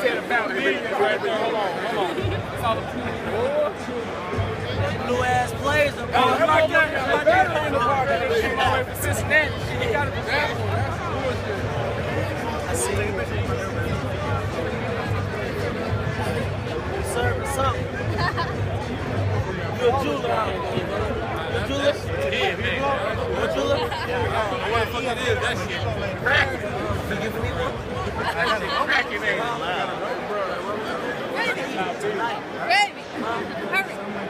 said about business right there. Hold on. That's all the blue ass players are going. I see them. You're serving something. You're a jeweler out here. I want to fuck it is. That shit cracking. You giving me one? That shit cracking, man. Hurry! I need you tonight. Hey, I got some more. Oh,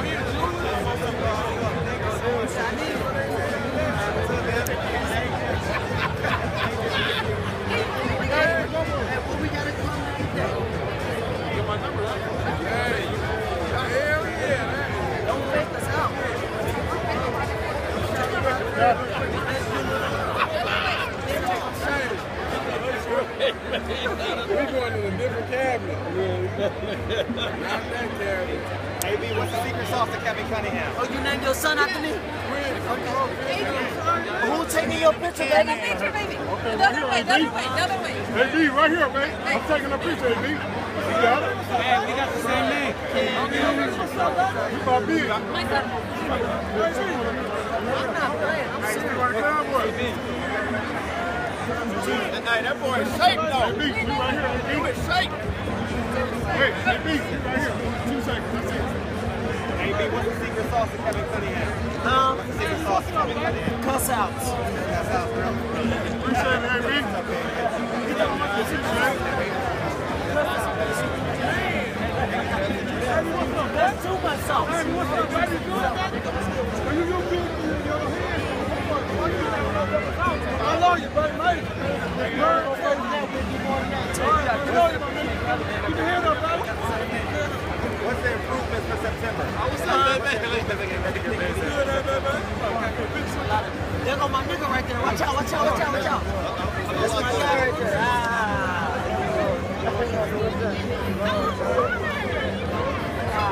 you What we got to come like that? Get my number up. Hey, hell yeah, man. Don't take this out. We're going in a different cabinet. Not that cabinet. AB, what's the secret sauce to Kevin Cunningham? Oh, you named your son after me? Who's taking your picture, baby? The picture, baby. Okay, the other way. AB, right here, baby. I'm taking a picture, AB. You got it? Man, we got the same name. You my B. My son. I'm not playing. I'm serious. That boy is safe, though. You is safe. Wait, that beat you right here. 2 seconds. AB, what's the secret sauce to Kevin Cunningham? Huh? What's the secret sauce to Kevin Cunningham? Cuss out. Cuss out, bro. Appreciate it, AB. You don't want to see that. That's too much sauce. Hey, what's up, baby? Are you going to get your hand? I love you, buddy, mate. Keep your hand up, buddy. What's the improvement for September? I was there go my nigga right there. Watch out. That's my guy right there.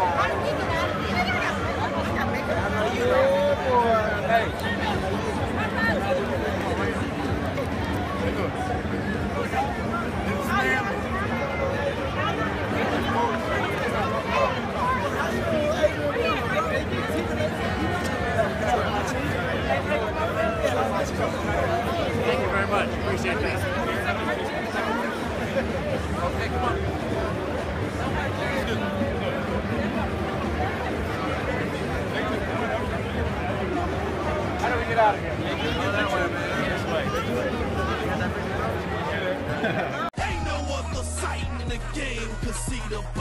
Thank you very much. Appreciate that. Okay, come on. How do we get out of here? Oh, that way, man. This way. Ain't no other sight in the game could see the